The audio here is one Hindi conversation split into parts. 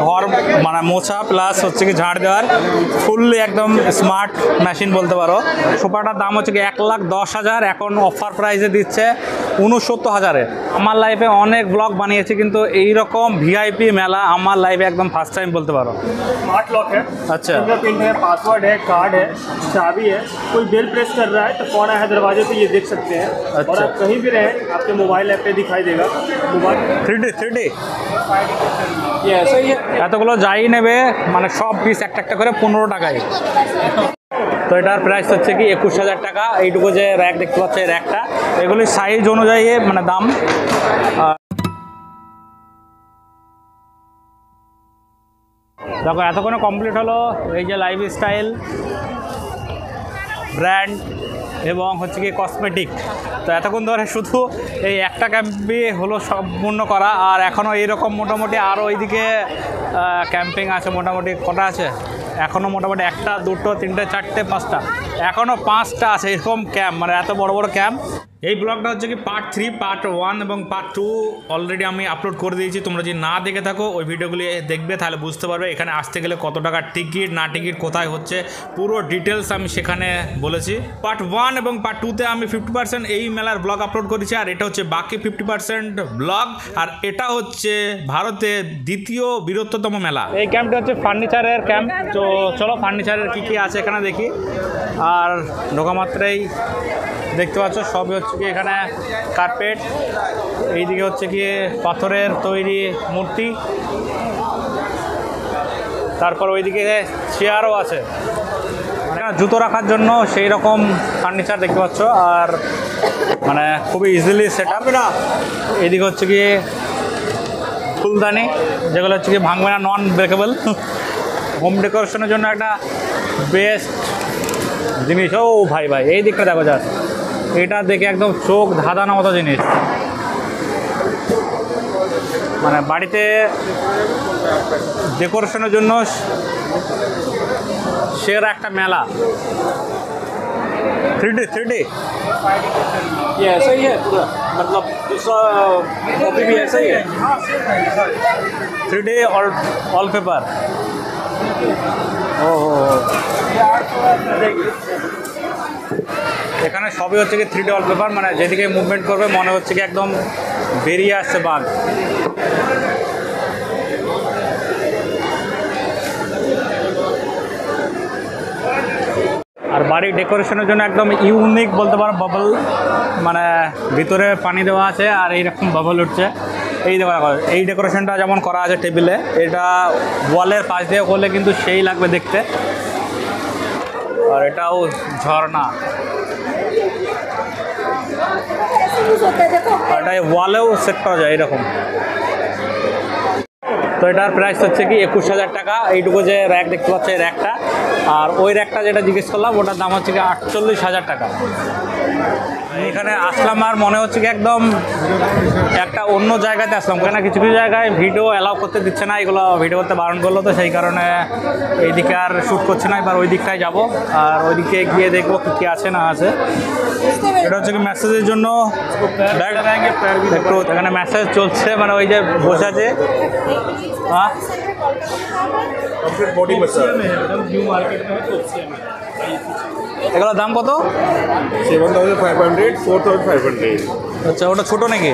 घर माना मोछा प्लस हे कि झाड़ देवार फुल एकदम स्मार्ट मशीन बोलते। सोफाटार दाम हो 1,10,000 एखन अफार प्राइजे दिच्छे 69,000। आमार लाइफे अनेक ब्लग बानिয়েছি किन्तु एई रकम वीआईपी मेला आमार लाइफे एकदम फार्स्ट टाइम बोलते पारो। स्मार्ट लॉक है, अच्छा फिंगरप्रिंट है, पासवर्ड है, कार्ड है, चाबी है, कोई बेल प्रेस कर रहा है तो कौन है दरवाजे पे ये देख सकते हैं। अच्छा। और आप कहीं भी रहें आपके मोबाइल ऐप पे दिखाई देगा। मोबाइल 3D ये ऐसा ही है, এতগুলো যাই নেবে মানে সব পিস একটা একটা করে 15 টাকায়। तो यार प्राइस हे कि 21,000 टाका। एइटुकु जे रैक देखते पाच्छो रैकटा एगुली साइज अनुयायी माने दाम। देखो एतक्षण कमप्लीट हलो ये लाइफ स्टाइल ब्रैंड एवं हे कि कस्मेटिक। तो एतक्षण धरे शुधु ये एक कैम्पे हलो सम्पूर्ण करा और एखोनो एई रकम मोटामुटी आरो ओइदिके कैम्पिंग आछे मोटामुटी कटा आछे एखोनो मोटामुटी 1 2 3 4 5टा एखोनो 5टा आछे एरकम कैम्प माने एत बड़ बड़ कैम्प। এই ব্লগটা হচ্ছে কি পার্ট 3 পার্ট 1 এবং পার্ট 2 অলরেডি আমি আপলোড করে দিয়েছি। তোমরা যদি না দেখে থাকো ওই ভিডিওগুলি দেখবে তাহলে বুঝতে পারবে এখানে আসতে গেলে কত টাকা টিকিট না টিকিট কোথায় হচ্ছে পুরো ডিটেইলস আমি সেখানে বলেছি। পার্ট 1 এবং পার্ট 2 তে আমি 50% এই মেলার ব্লগ আপলোড করেছি আর এটা হচ্ছে বাকি 50% ব্লগ। আর এটা হচ্ছে ভারতে দ্বিতীয় বৃহত্তম মেলা। এই ক্যাম্পটা হচ্ছে ফার্নিচারের ক্যাম্প। তো চলো ফার্নিচারের কি কি আছে এখানে দেখি। আর ঢোকা মাত্রই দেখতে পাচ্ছ সবই হচ্ছে কি এখানে কার্পেট, এইদিকে হচ্ছে কি পাথরের তৈরি মূর্তি, তারপর ওইদিকে চেয়ারও আছে মানে জুতো রাখার জন্য সেই রকম ফার্নিচার দেখতে পাচ্ছ। আর মানে খুবই ইজিলি সেট আপ। এইদিকে হচ্ছে কি ফুলদানি যেগুলো হচ্ছে কি ভাঙবে না, নন ব্রেকেবল, হোম ডেকোরেশনের জন্য একটা বেস্ট জিনিস। ও ভাই ভাই এই দিকটা দেখো যা, এটা দেখে একদম চোখ ধাঁধানো মতো জিনিস মানে বাড়িতে ডেকোরেশনের জন্য সেরা একটা মেলা। 3D ये ऐसा ही है पूरा, मतलब दूसरा कॉपी भी ऐसा ही है 3D ऑल पेपर। ओह এখানে সবই হচ্ছে কি 3D ওয়ালপেপার মানে যেদিকে মুভমেন্ট করবে মনে হচ্ছে কি একদম বেরিয়ে আসছে বাঘ। আর বাড়ির ডেকোরেশনের জন্য একদম ইউনিক বলতে পারো বাবল মানে ভিতরে পানি দেওয়া আছে আর এইরকম বাবল উঠছে। এই দেখো এই ডেকোরেশনটা যেমন করা আছে টেবিলে, এটা ওয়ালের পাশ দিয়ে করলে কিন্তু সেই লাগবে দেখতে। और एटाओ झरना वाले सेट करा जाए एरकम। तो यार प्राइस हे कि 21,000 टाका। एइटुकु जे रैक देखते पाच्छो रैकटा और ओई रैकटा जेटा जिज्ञेस करलाम ओटार दाम हे 48,000 टाका। एखाने आसलाम आर मने हे कि एकदम एकटा अन्य जायगाते आसलाम कारण किछु किछु जायगाय भिडियो एलाउ करते दिच्छे ना, एगुलो भिडियो करते बारण करलो तो सेई कारणे एई दिके आर शूट करछे ना। एबार ओई दिकटाय जाबो आर ओई दिके गिये देखबो कि कि आछे ना आछे। এটা হচ্ছে কি মেসেজের জন্য একটু এখানে মেসেজ চলছে মানে ওই যে বসে আছে এগুলোর দাম কত? 7,500 4,500। আচ্ছা ওটা ছোটো নাকি?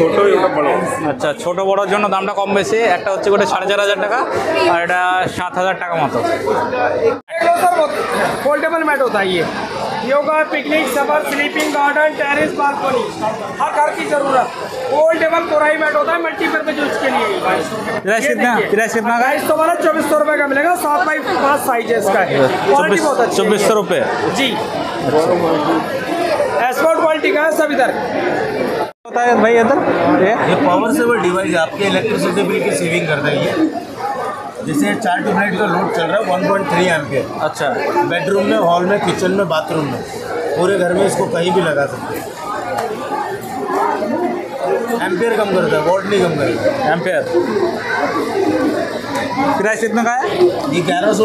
ছোটোই ওটা বড়। আচ্ছা ছোটো বড়োর জন্য দামটা কম বেশি। একটা হচ্ছে ওটা 4,500 টাকা আর এটা 7,000 টাকা মতো। फोल्डेबल मैट होता है ये, योगा पिकनिक सफर स्लीपिंग गार्डन टेरेस बालकनी हर घर की जरूरत। फोल्डेबल कोराई मैट होता है मल्टीपर्पज यूज के लिए। प्राइस कितना का? प्राइस तो वाला 2400 रुपये का मिलेगा। 7x5 साइज है इसका, क्वालिटी बहुत अच्छी। 2400 रुपये जी, एक्सपोर्ट क्वालिटी का है सब। इधर होता है भाई इधर ये पावर सेवर डिवाइस आपके इलेक्ट्रिसिटी बिल की सेविंग कर देगी। जैसे 4 ट्यूबलाइट का लोड चल रहा है 1.3 एम्पीयर। अच्छा बेडरूम में, हॉल में, किचन में, बाथरूम में, पूरे घर में इसको कहीं भी लगा सकते हैं। एम्पियर कम करता है, वॉट नहीं कम करता एम्पियर। प्राइस कितना का है? 1100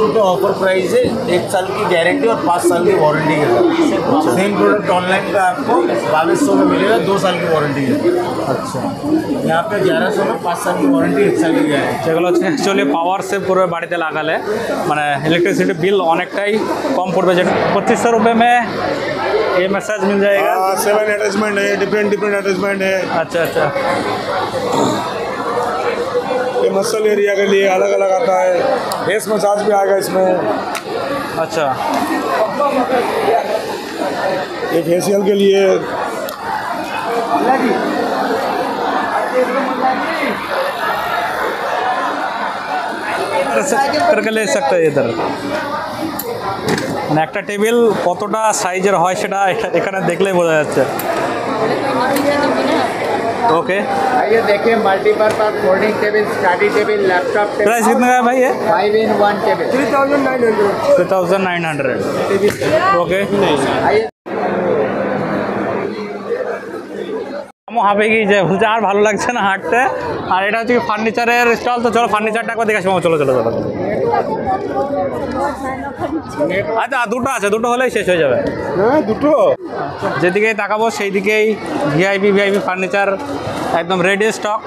रुपये ऑफर प्राइस है, 1 साल की गारंटी और 5 साल की वारंटी के साथ। सेम प्रोडक्ट ऑनलाइन का आपको 2200 में मिलेगा, 2 साल की वारंटी है। अच्छा, यहाँ पे 1100 में 5 साल की वारंटी, 1 साल की गारंटी। चलो चलिए पावर से पूरे बाड़ीते लागाले माने इलेक्ट्रिसिटी बिल अनेकटाई कम पड़े, 2500 रुपये में ये मैसेज मिल जाएगा। 7 अटैचमेंट है, डिफरेंट अटैचमेंट है। अच्छा अच्छा, ये मसल एरिया के लिए अलग अलग आता है, फेस मसाज भी आएगा इसमें। अच्छा, ये फेशियल के लिए। करके ले सकते हैं इधर। মানে একটা টেবিল কতটা সাইজের হয় সেটা এখানে দেখলে বোঝা যাচ্ছে। ओके, ये देखिए multipurpose folding table, study table, laptop table. Price कितना है भाई? ये 5 in 1 टेबल 3900। 3900। ओके, হবে কি যে বলছে আর ভালো লাগছে না হাঁটতে। আর এটা হচ্ছে ফার্নিচারের স্টল, তো চলো ফার্নিচারটা একবার দেখে আসি। চলো চলো চলো। আচ্ছা, দুটো আছে, দুটো হলেই শেষ হয়ে যাবে। হ্যাঁ, দুটো যেদিকেই তাকাবো সেই দিকেই ভিআইপি ফার্নিচার একদম রেডি স্টক।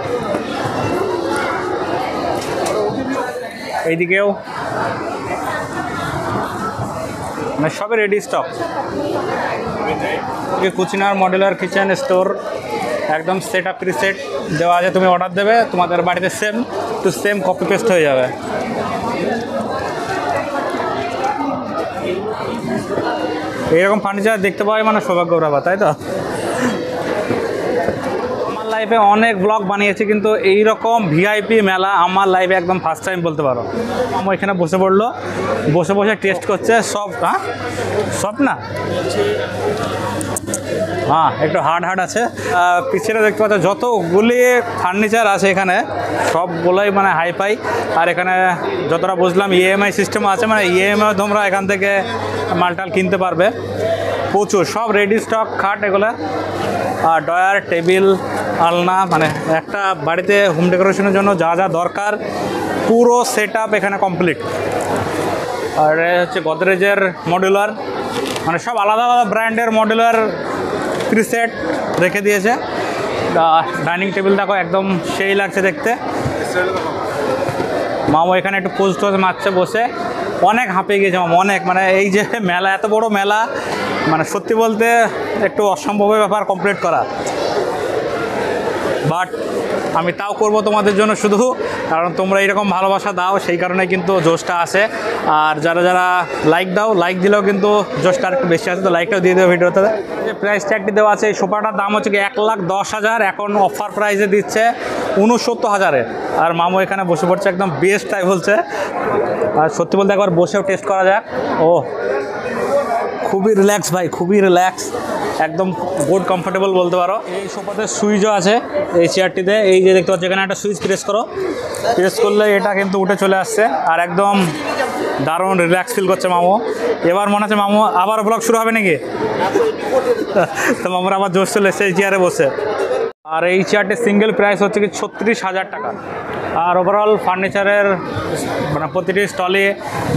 এইদিকেও মানে সবই রেডি স্টক। কুচিনার মডুলার কিচেন স্টোর एकदम सेट आप प्रिसेट जब आज तुम्हें ऑर्डर देवे तुम्हारे बाड़ीते same to same copy paste हो जाए। एरकम फार्निचार देखते पावे माने सौभाग्य ब्यापार, ताई तो आमार लाइफे अनेक ब्लग बानिয়েছি কিন্তু এই রকম ভিআইপি মেলা আমার লাইফে একদম ফার্স্ট টাইম বলতে পারো। আমি এখানে বসে পড়লো, বসে বসে টেস্ট করছে সব। হ্যাঁ, সব না, हाँ एक तो हार्ड हार्ड आछे। पीछे देखते पाता जतगुली फार्निचार आछे एखाने सबगुलोई माने हाई फाई। और एखाने जतटा बुझलाम EMI सिस्टेम आछे, माने EMI तोमरा एखान थेके मालटाल किनते पारबे। प्रचुर सब रेडी स्टक खाट एगुला, डयार टेबिल आलना माने एकटा बाड़ीते होम डेकोरेशनेर जोन्नो जा जा दरकार पुरो सेटआप एखाने कमप्लीट। और हच्छे गदरेजेर मडुलार माने सब आलादा आलादा ब्रैंडेर मडुलार प्रिसेट रेखे दिए। डाइनिंग टेबिल देखो एकदम सेई लागছে देखते। मामा এখানে একটু পোজ টোজ মারছে বসে, অনেক হাঁপিয়ে গেছে মামা অনেক। মানে এই যে মেলা, এত বড় মেলা মানে সত্যি বলতে একটু অসম্ভবের ব্যাপার কমপ্লিট করা, বাট আমি তাও করব তোমাদের জন্য শুধু, কারণ তোমরা এরকম ভালোবাসা দাও সেই কারণে কিন্তু জোশটা আসে। আর যারা যারা লাইক দাও, লাইক দিলেও কিন্তু জোশটা একটু বেশি আছে, তো লাইকটাও দিয়ে দেবো ভিডিওতে। যে প্রাইস ট্যাগটি দেওয়া আছে, এই সোফাটার দাম হচ্ছে 1,10,000, এখন অফার প্রাইসে দিচ্ছে 69,000-এ। আর মামু এখানে বসে পড়ছে একদম বেস্ট তাই বলছে। আর সত্যি বলতে একবার বসেও টেস্ট করা যাক। ও খুবই রিল্যাক্স ভাই, খুবই রিল্যাক্স एकदम गुड कम्फर्टेबल बोलते पारो। ये सोफाते सुईजो आछे ये चेयरटीते, ये जे देखते पाच्छो एखाने एकटा सुईच प्रेस करो, प्रेस करले एटा किन्तु उठे चले आसछे। और एकदम दारुण रिलैक्स फील करछे मामू। एबार मने होच्छे मामू आबार ब्लग शुरू होबे नाकि? तो मामुर आबार जोश चले एसेछे चेयारे बसे। और ये चेयरटी सिंगल प्राइस होच्छे कि 36,000 টাকা। আর ওভারঅল ফার্নিচারের মানে প্রতিটি স্টলে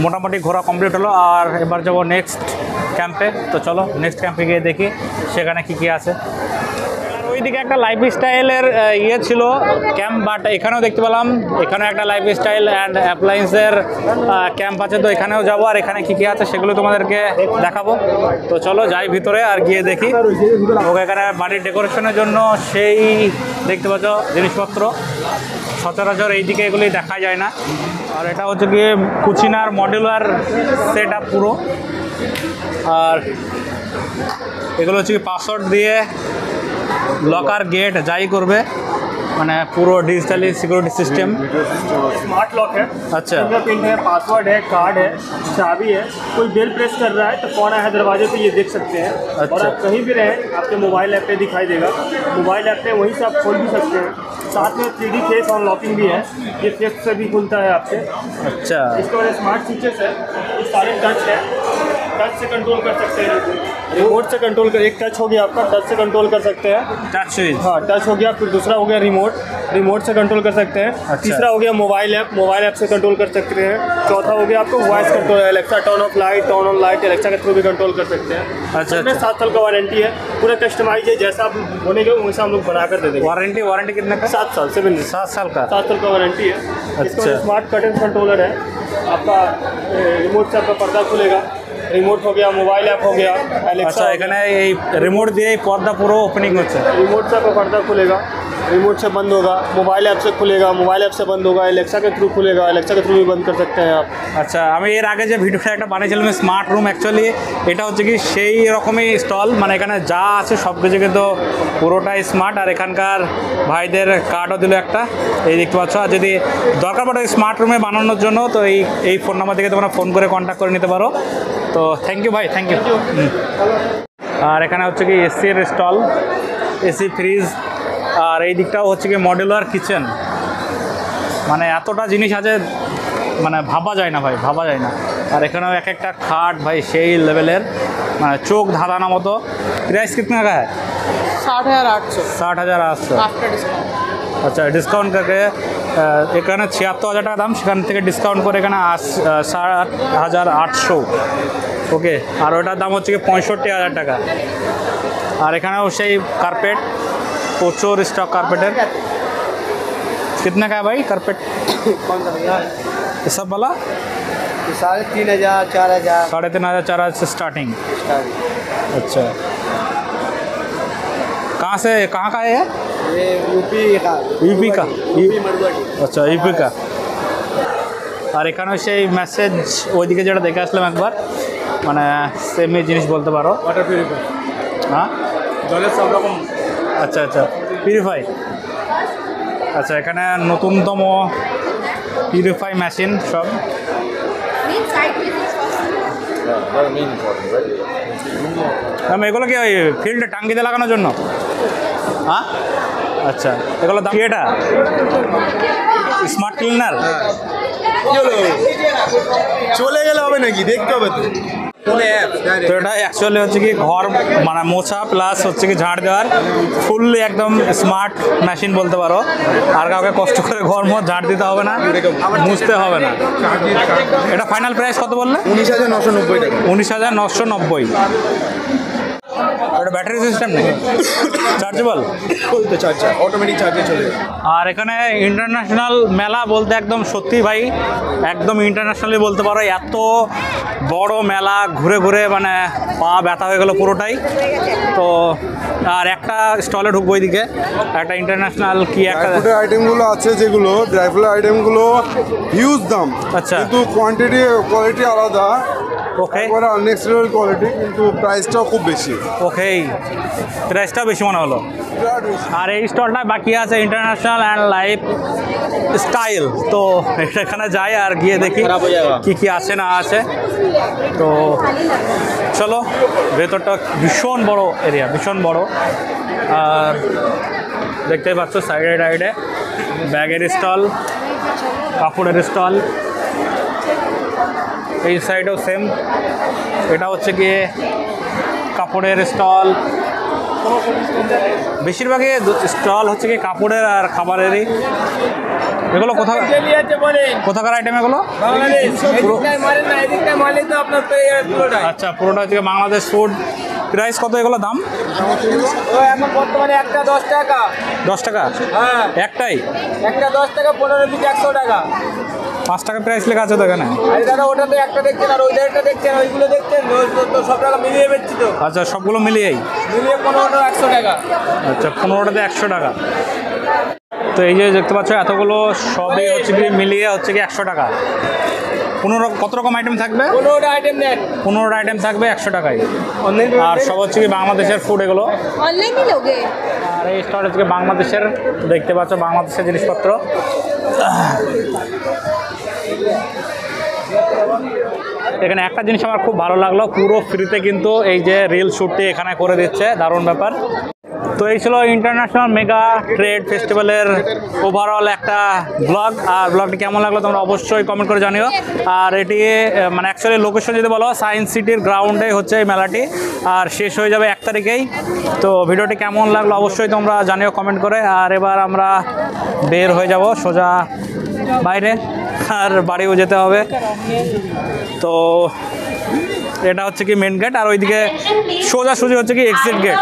মোটামুটি ঘোরা কমপ্লিট হলো। আর এবার যাবো নেক্সট ক্যাম্পে, তো চলো নেক্সট ক্যাম্পে গিয়ে দেখি সেখানে কী কী আছে। আর ওইদিকে একটা লাইফ স্টাইলের ইয়ে ছিল ক্যাম্প, বাট এখানেও দেখতে পেলাম এখানেও একটা লাইফ স্টাইল অ্যান্ড অ্যাপ্লায়েন্সের ক্যাম্প আছে, তো এখানেও যাবো। আর এখানে কী কী আছে সেগুলো তোমাদেরকে দেখাবো, তো চলো যাই ভিতরে আর গিয়ে দেখি। ওকে, এখানে বাড়ির ডেকোরেশনের জন্য সেই দেখতে পাচ্ছ জিনিসপত্র, সচরাচর এইদিকে এগুলি দেখা যায় না। আর এটা হচ্ছে গিয়ে কুচিনার মডুলার সেট আপ পুরো। আর এগুলো হচ্ছে কি পাসওয়ার্ড দিয়ে লকার গেট যাই করবে, মানে পুরো digitally security system, smart lock है। अच्छा, फिंगरप्रिंट है, पासवर्ड है, कार्ड है, चाबी है। कोई बेल प्रेस कर रहा है तो कौन आया दरवाजे पे ये देख सकते हैं। अच्छा। और आप कहीं भी रहें आपके मोबाइल ऐप पे दिखाई देगा, मोबाइल ऐप पे वहीं से आप खोल भी सकते हैं। साथ में 3D फेस अनलॉकिंग भी है, ये फेस से भी खुलता है आपसे। अच्छा, इसके बाद स्मार्ट फीचर्स है, ये सारे टच है। टच से कंट्रोल कर सकते हैं, रिमोट से कंट्रोल कर, एक टच हो गया आपका, टच से कंट्रोल कर सकते हैं, टच स्विच, हाँ टच हो गया, फिर दूसरा हो गया रिमोट, रिमोट से कंट्रोल कर सकते हैं, अच्छा। तीसरा हो गया मोबाइल ऐप, मोबाइल ऐप से कंट्रोल कर सकते हैं, चौथा हो गया आपको voice control, Alexa turn off light, turn on light, Alexa के थ्रू भी कंट्रोल कर सकते हैं। अच्छा, इसमें 7 साल का वारंटी है, पूरा कस्टमाइज है, जैसा आप होने के वैसा हम लोग बना कर दे देंगे। वारंटी वारंटी कितने का? 7 साल, 7 साल का, 7 साल का वारंटी है। इसका स्मार्ट कर्टन कंट्रोलर है आपका, रिमोट से आपका पर्दा खुलेगा, रिमोट हो गया, मोबाइल ऐप हो गया, एलेक्सा, अच्छा रिमोट दिए पर्दा पूरा ओपनिंग होता है, रिमोट से आपका पर्दा खुलेगा, रिमोट से बंद होगा, मोबाइल ऐप से खुलेगा, मोबाइल ऐप से बंद होगा, एलेक्सा के थ्रू खुलेगा, एलेक्सा के थ्रू भी बंद कर सकते हैं आप। अच्छा, हमें ये आगे जो भिडियो एक बनिएছিলাম स्मार्ट रूम एक्चुअली এটা হচ্ছে কি সেই রকমই স্টল, মানে এখানে যা আছে সব কিছু কিন্তু পুরোটাই স্মার্ট। আর এখানকার ভাইদের কার্ডও দিল একটা, এই দেখতে পাচ্ছ। আর যদি দরকার পড়ে স্মার্ট রুমে বানানোর জন্য তো এই ফোন নাম্বার থেকে তোমরা ফোন করে কন্ট্যাক্ট করে নিতে পারো। তো থ্যাংক ইউ ভাই, থ্যাংক ইউ। আর এখানে হচ্ছে কি এসির স্টল, এসি ফ্রিজ, আর এই দিকটাও হচ্ছে কি মডুলার কিচেন, মানে এতটা জিনিস আছে মানে ভাবা যায় না ভাই, ভাবা যায় না। আর এখানেও এক একটা খাট ভাই সেই লেভেলের, মানে চোখ ধাঁধানো মতো। প্রাইস कितना का है? 60,800। আচ্ছা, ডিসকাউন্ট করে এখানে 76,000 টাকা দাম, সেখান থেকে ডিসকাউন্ট করে এখানে 60,800। ওকে, আর ওটার দাম হচ্ছে কি 65,000 টাকা। আর এখানেও সেই কার্পেট, पोचोर स्टॉक कारपेटर कितने का है भाई? कारपेट कौन सा भैया? ये सब वाला 3,500, 4,000, 3,500, 4,000 से स्टार्टिंग। अच्छा, कहाँ से, कहाँ का है ये? यूपी का। अच्छा, यूपी का। और एखे से मैसेज ओदी के जो देखे आसलम एक बार मैं सेम जिनिस बोलते पारो, वाटर प्यूरिफायर, हाँ जल सब रकम। আচ্ছা আচ্ছা, পিউরিফাই। আচ্ছা, এখানে নতুনতম পিউরিফাই মেশিন সব। আমি এগুলো কি ওই ফিল্ডে টাঙ্গিতে লাগানোর জন্য? হ্যাঁ, আচ্ছা। এগুলো দাম কি? এটা স্মার্ট ক্লিনার। চলে গেলে হবে নাকি? দেখতে হবে তো। तो एक्चुअली हे कि घर मैं मोछा प्लस हे कि झाड़ देवार फुल्ली एकदम स्मार्ट मशीन बोलते पारो। और का कष्ट घर मत झाड़ दीते हैं ना, मुछते हैं ना। एटा फाइनल प्राइस कत बोलले? 19,990 टाका। 19,990। बैटरी सिस्टम नहीं, चार्जेबल तो चार्जर ऑटोमेटिक चार्जे चले। और एखे इंटरनैशनल मेला बोलते एकदम सत्य भाई, एकदम इंटरनैशनल बोलते पारो। एत बड़ो मेला घुरे घुरे मैंने पा बैठा हो गलो पुरोटाई। तो और एक स्टले ढुकबो एदिके एक इंटरनैशनल की एक आइटेमगुलो आछे, जेगुलो ड्राई फ्रूट आइटेमगुलो हिउज दाम। अच्छा, किन्तु क्वांटिटी क्वालिटी आलादा। ओके, और नेक्स्ट लेवल क्वालिटी, किन्तु प्राइसटाও खूब বেশি। ओके, प्राइसটা বেশি মনে হলো। আর এই স্টলটা বাকি আছে इंटरनैशनल एंड लाइफ स्टाइल। तो এখানে যাই আর গিয়ে দেখি কি আছে না আছে। तो चलो ভেতরটা ভীষণ বড় এরিয়া, ভীষণ বড়। আর দেখতে পাচ্ছ সাইডে সাইডে ব্যাগের স্টল, কাপড়ের স্টল, এই সাইডেও সেম। এটা হচ্ছে কি কাপড়ের স্টল, বেশিরভাগই স্টল হচ্ছে কি কাপড়ের আর খাবারেরই। এগুলো কোথাকার আইটেম? এগুলো আচ্ছা, পুরোটা হচ্ছে বাংলাদেশ ফুড। প্রাইস কত এগুলো দাম? একটা 10 টাকা। 10 টাকা? হ্যাঁ, একটাই একটা 10 টাকা, 15 পিস 100 টাকা। 5 টাকা প্রাইস লেখা আছে তো এখানে। আরে দাদা, ওটা তো একটা দেখছেন আর ওই দাঁড়টা দেখছেন, ওইগুলো দেখছেন তো সব টাকা মিলিয়ে বেচছি তো। আচ্ছা, সবগুলো মিলিয়ে 15টা 100 টাকা। আচ্ছা, 15টাতে 100 টাকা। তো এই যে দেখতে পাচ্ছ এতগুলো সবই হচ্ছে কি মিলিয়ে হচ্ছে কি 100 টাকা। 15 কত রকম আইটেম থাকবে? 15টা আইটেম নেন, 15টা আইটেম থাকবে 100 টাকায়। আর সব হচ্ছে কি বাংলাদেশের ফুড এগুলো। অনলাইন ই লোগে। আর এই স্টোর হচ্ছে বাংলাদেশের, দেখতে পাচ্ছ বাংলাদেশের জিনিসপত্র। এখানে একটা জিনিস আমার খুব ভালো লাগলো, পুরো ফ্রিতে কিন্তু এই যে রিল শ্যুটটি এখানে করে দিচ্ছে, দারুণ ব্যাপার। तो ये चलो इंटरनैशनल मेगा ट्रेड फेस्टिवलर ओवरऑल एक टा ब्लॉग और ब्लॉग टी क्या मन लगलो तुमरा अवश्य कमेंट कर जानियो और ये मैंने एक्चुअली लोकेशन जो दे बोला साइंस सिटीर ग्राउंडे होच्छे ये मेलाटी और शेष हो जावे एक तरीके ही तो वीडियो टी क्या मन लगलो अवश्य तुमरा जानियो कमेंट करे और एक बार हमरा बेर हो जावो सोजा बाहरे और बाड़ी हो जाते होंगे तो ये ना होच्छे कि मेन गेट और इधर के सोजा सोजी होच्छे कि एक्सिट गेट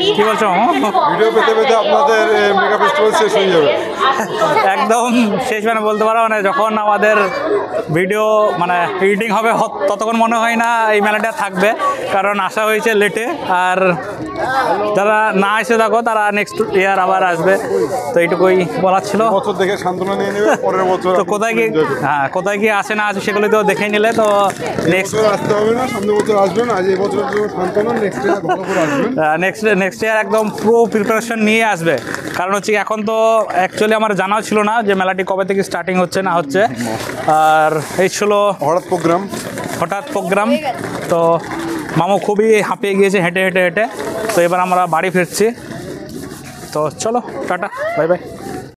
क्या बोल रहा हूँ वीडियो पे तो बेटा अपना तो मेगा फेस्टिवल शेष हो जाएगा एकदम शेष में बोलते वाला होने जोखोन ना वादर वीडियो माने ईटिंग होगे तो तोकोन मनो है ना ईमेल डे थक बे कारण आशा हुई चे लेटे और तारा ना ऐसे दागो तारा नेक्स्ट ईयर आवार आज बे तो इट कोई बोला चिलो बहुत देखे शांतुना नहीं नहीं और बहुत तो कोताही की हाँ कोताही की आशे ना आज शिकले तो देखे नहीं ले तो नेक्स्ट रास्ता होगा ना सामने बहुत आज बे ना आज बहुत शांतुना नेक्स्ट ईयर बहुत बहुत आज बे नेक्स्ट ईयर एकदम प्रो प्रिपरेशन नहीं आज बे कारण उच्च अकॉन तो एक्चुअली हमारे जाना चिलो ना जो मेलाटी कॉपी तक स्टार्टिंग होच्छे ना होच्छे और इच्छुलो हॉट प्रोग्राम तो मामू खूबी हाँ पे गए हेटे हेटे हेटे तो ये बार हमारा बाड़ी फिर तो चलो टाटा बाय बाय।